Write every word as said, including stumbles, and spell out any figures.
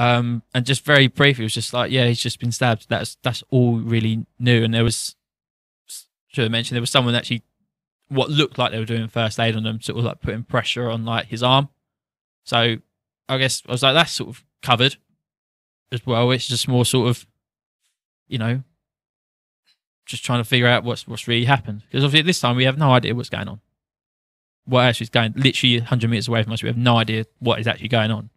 Um, and just very briefly, it was just like, yeah, he's just been stabbed. That's that's all really new. And there was, should have mentioned, there was someone actually, what looked like they were doing first aid on them, sort of like putting pressure on like his arm. So I guess I was like, that's sort of covered as well. It's just more sort of, you know, just trying to figure out what's what's really happened. Because obviously at this time we have no idea what's going on. What actually is going, literally one hundred meters away from us, we have no idea what is actually going on.